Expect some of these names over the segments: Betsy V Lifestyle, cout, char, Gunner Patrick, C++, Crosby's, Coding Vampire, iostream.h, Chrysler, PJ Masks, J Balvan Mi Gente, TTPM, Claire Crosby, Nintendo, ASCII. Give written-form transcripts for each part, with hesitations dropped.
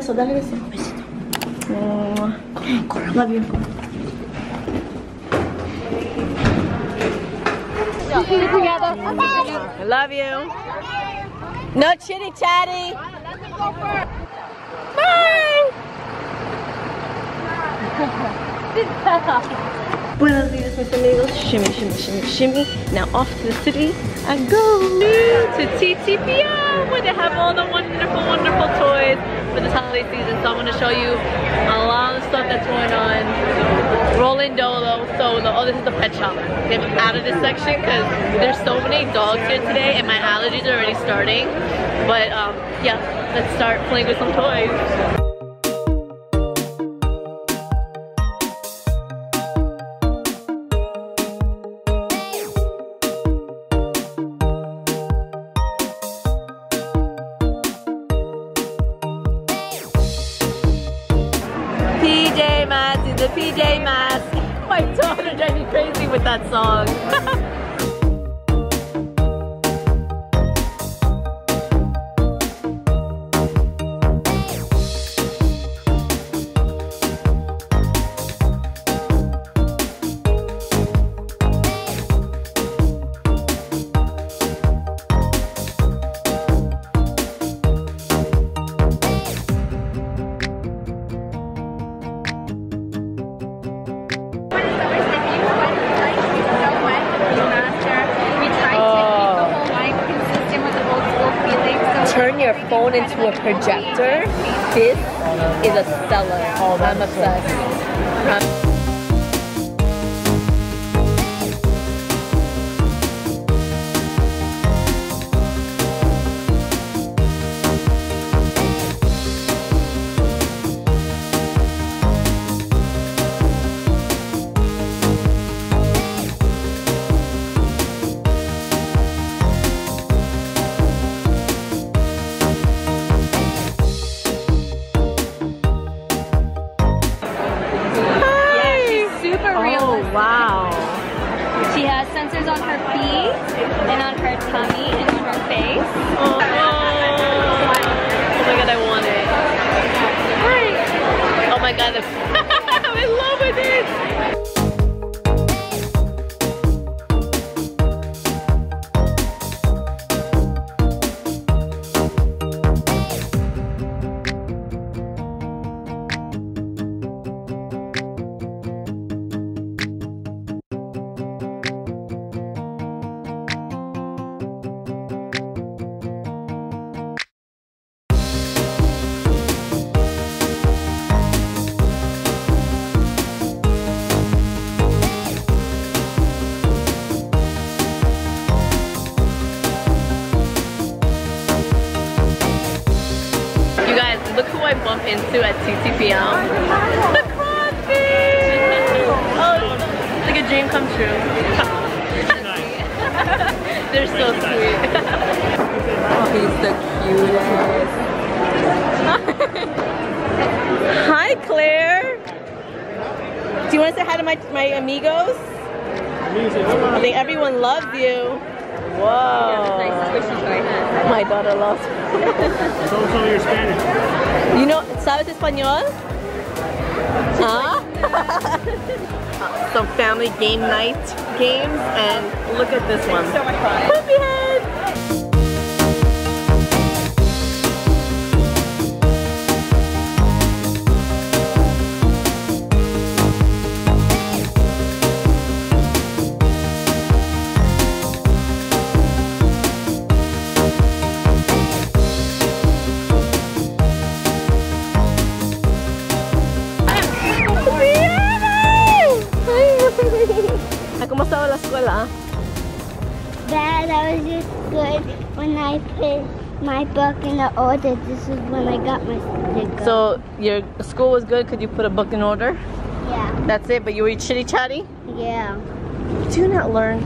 pesos, dale besito. Un besito. Cora, love you. I love you. No chitty chatty. Bye. Buenos dias, mis amigos. Shimmy, shimmy, shimmy, shimmy. Now off to the city I go to TTPM, where they have all the wonderful, wonderful toys for this holiday season. So I'm going to show you a lot of stuff that's going on. Rolling Dolo, Solo. Oh, this is the pet shop. Get out of this section because there's so many dogs here today, and my allergies are already starting. But yeah, let's start playing with some toys. The PJ mask. My daughter drives me crazy with that song. Phone into a projector. This is a seller. Oh, I'm obsessed. Wow. She has sensors on her feet and on her tummy and on her face. Oh, oh my god, I want it. Hi. Oh my god, I'm in love with it. Look who I bump into at TTPM. The Crosby! Oh, it's like a dream come true. They're so sweet. He's the cutest. Hi, Claire. Do you want to say hi to my amigos? I think everyone loves you. Whoa. My daughter loves you. So some of your Spanish. You know, ¿sabes español? Some family game night games, and look at this one. So much fun. Puppy head! ¿Cómo estaba la escuela? Dad, I was just good when I put my book in the order. This is when I got my sticker. So your school was good? Could you put a book in order? Yeah. That's it? But you were chitty chatty? Yeah. You do not learn.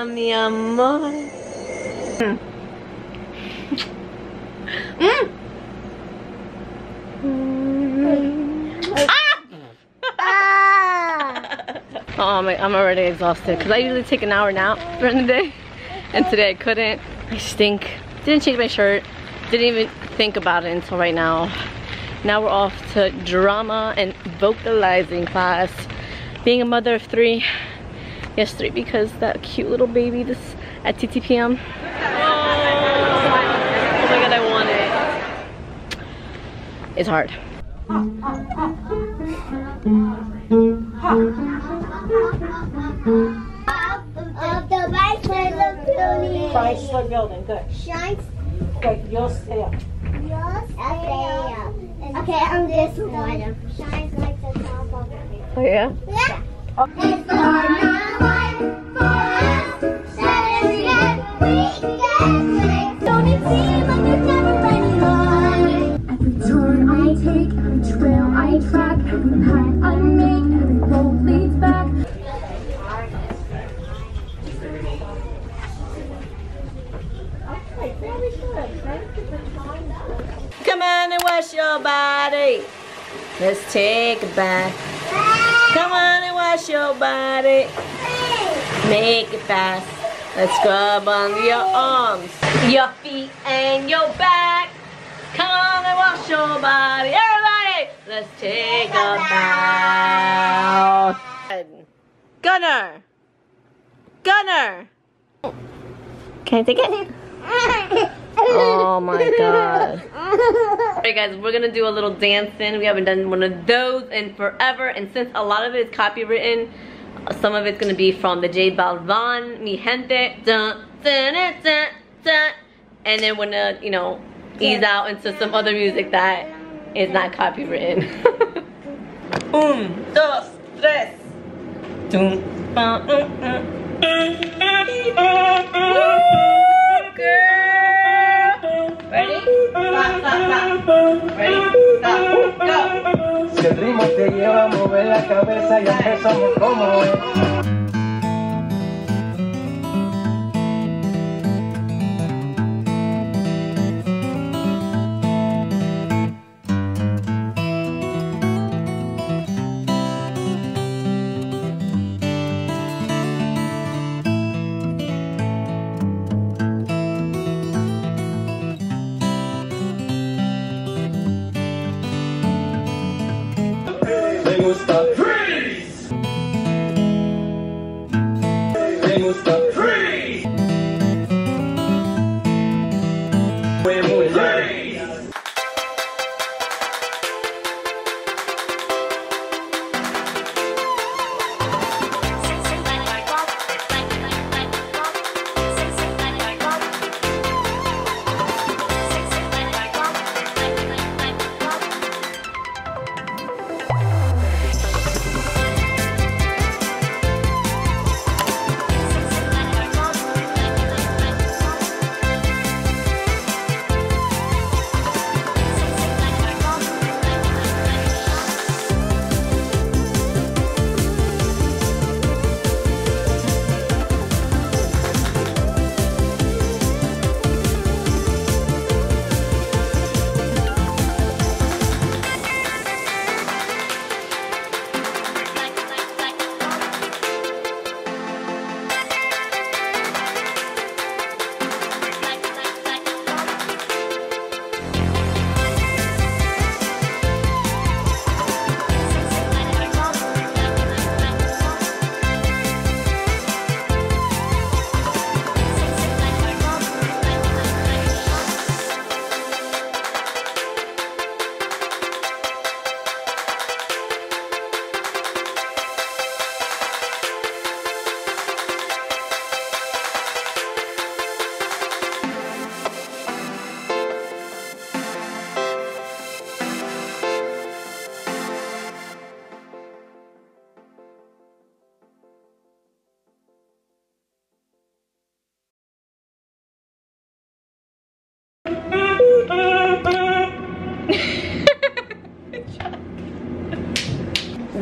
Hola, mi amor. Oh my, I'm already exhausted because I usually take an hour nap during the day, and today I couldn't. I stink. Didn't change my shirt. Didn't even think about it until right now. Now we're off to drama and vocalizing class. Being a mother of three. Yes, three, because that cute little baby that's at TTPM. Oh my god, I want it. It's hard. Of the Chrysler building. Chrysler building, good. Shines. Okay, you'll stay up. Okay, on this one. Shines like the top of it. Oh, yeah? Yeah. It's the life for us. Saturday weekend. Don't it seem like there's never any line? Every turn I take, every trail I track, every path I make, every road leads back. Come on and wash your body. Let's take it back. Come on and wash your body. Make it fast. Let's scrub under your arms, your feet, and your back. Come on and wash your body. Everybody, let's take a bath. Gunner. Gunner. Can I take it? Oh my god. Alright guys, we're gonna do a little dancing. We haven't done one of those in forever, and since a lot of it is copywritten, some of it's gonna be from the J Balvan Mi Gente. Dun, dun, dun, dun, dun. And then we're gonna, you know, ease out into some other music that is not copywritten. Un, dos, tres. Dun, ba, girl. Ready? Stop, stop, stop. Ready? Stop, go. Si el ritmo te lleva a mover la cabeza, ya empezamos como es.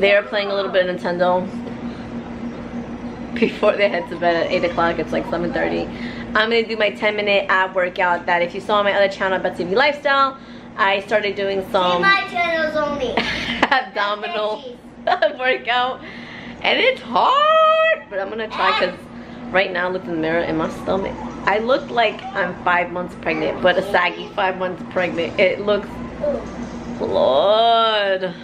They're playing a little bit of Nintendo. before they head to bed at 8 o'clock. It's like 7:30. I'm gonna do my 10-minute ab workout that if you saw on my other channel, Betsy V Lifestyle, I started doing some abdominal workout, and it's hard, but I'm gonna try because right now I look in the mirror and my stomach, I look like I'm 5 months pregnant, but a saggy 5 months pregnant. It looks, Lord.